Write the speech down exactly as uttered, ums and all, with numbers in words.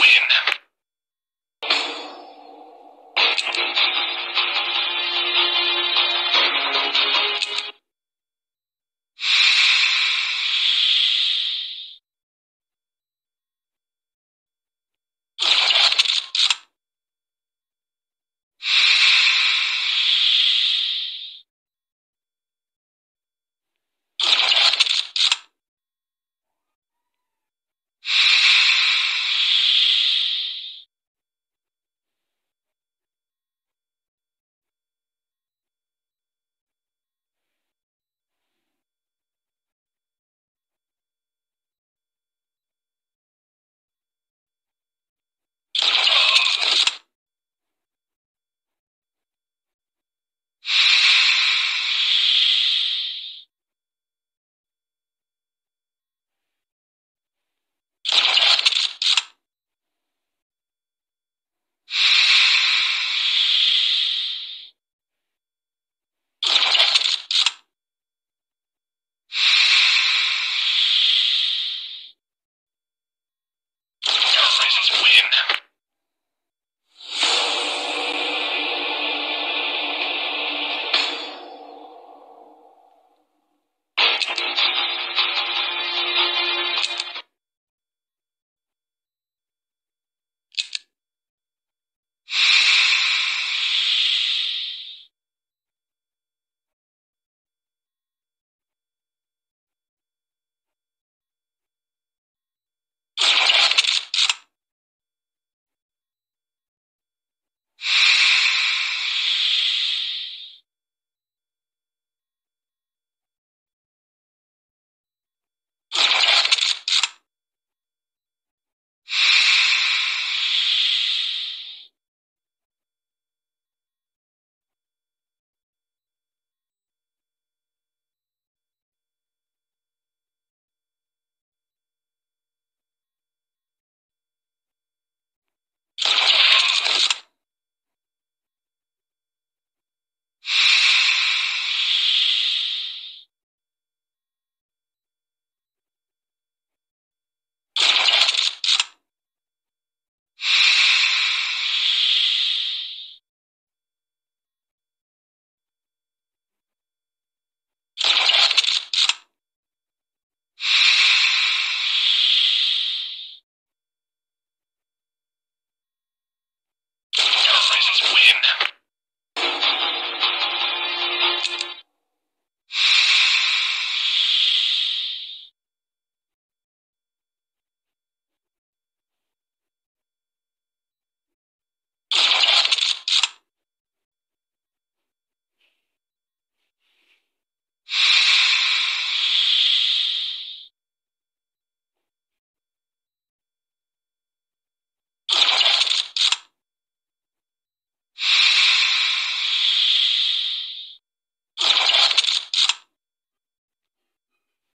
Win.